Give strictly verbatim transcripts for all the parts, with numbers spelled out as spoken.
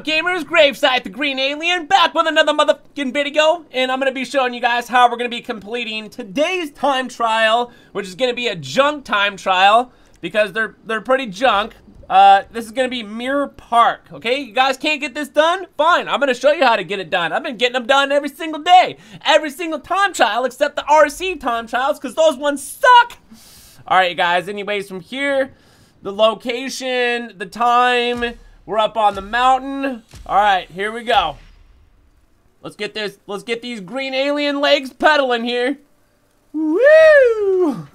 up, gamers? Gravesight, the Green Alien, back with another motherfucking video, and I'm gonna be showing you guys how we're gonna be completing today's time trial, which is gonna be a junk time trial because they're they're pretty junk. Uh, this is gonna be Mirror Park. Okay, you guys can't get this done? Fine, I'm gonna show you how to get it done. I've been getting them done every single day, every single time trial except the R C time trials because those ones suck. All right, guys. Anyways, from here, the location, the time. We're up on the mountain. All right, here we go. Let's get this. Let's get these green alien legs pedaling here. Woo!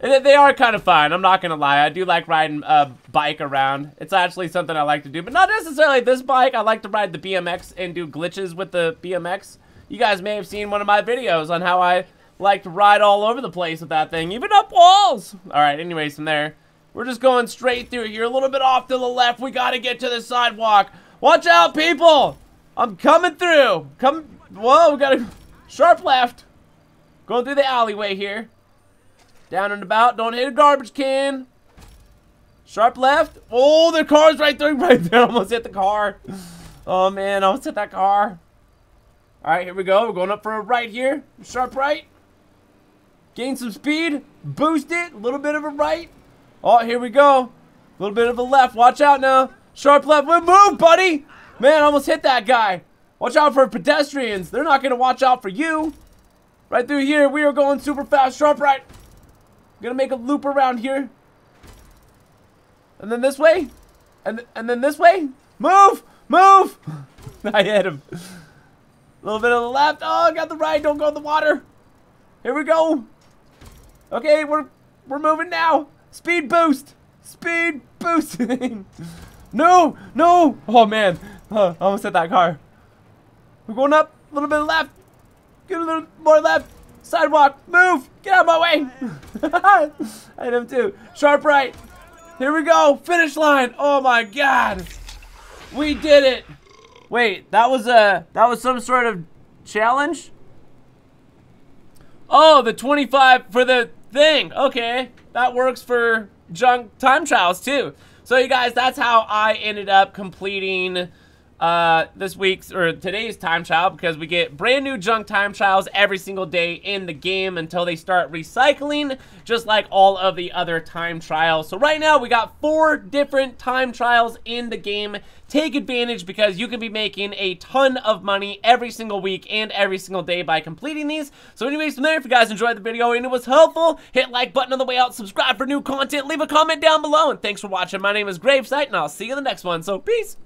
They are kind of fun. I'm not gonna lie. I do like riding a bike around. It's actually something I like to do, but not necessarily this bike. I like to ride the B M X and do glitches with the B M X. You guys may have seen one of my videos on how I like to ride all over the place with that thing, even up walls. All right. Anyways, from there. We're just going straight through here, a little bit off to the left. We gotta get to the sidewalk. Watch out, people! I'm coming through. Come, whoa, we gotta sharp left. Going through the alleyway here. Down and about. Don't hit a garbage can. Sharp left. Oh, the car's right there, right there. Almost hit the car. Oh man, almost hit that car. All right, here we go. We're going up for a right here. Sharp right. Gain some speed. Boost it. A little bit of a right. Oh, here we go. A little bit of a left. Watch out now. Sharp left. Move, buddy. Man, I almost hit that guy. Watch out for pedestrians. They're not going to watch out for you. Right through here, we are going super fast. Sharp right. Going to make a loop around here. And then this way. And, and then this way. Move. Move. I hit him. A little bit of the left. Oh, I got the right. Don't go in the water. Here we go. Okay, we're, we're moving now. Speed boost! Speed boosting! No! No! Oh man! Uh, I almost hit that car. We're going up. A little bit left. Get a little more left. Sidewalk. Move! Get out of my way! I hit him too. Sharp right. Here we go. Finish line. Oh my god. We did it. Wait, that was a that was some sort of challenge? Oh, the twenty-five for the thing. Okay. That works for junk time trials too. So you guys, that's how I ended up completing uh, this week's or today's time trial because we get brand new junk time trials every single day in the game until they start recycling, just like all of the other time trials. So right now we got four different time trials in the game. Take advantage because you can be making a ton of money every single week and every single day by completing these. So anyways, from there, if you guys enjoyed the video and it was helpful, hit like button on the way out, subscribe for new content, leave a comment down below, and thanks for watching. My name is Gravesight, and I'll see you in the next one. So peace.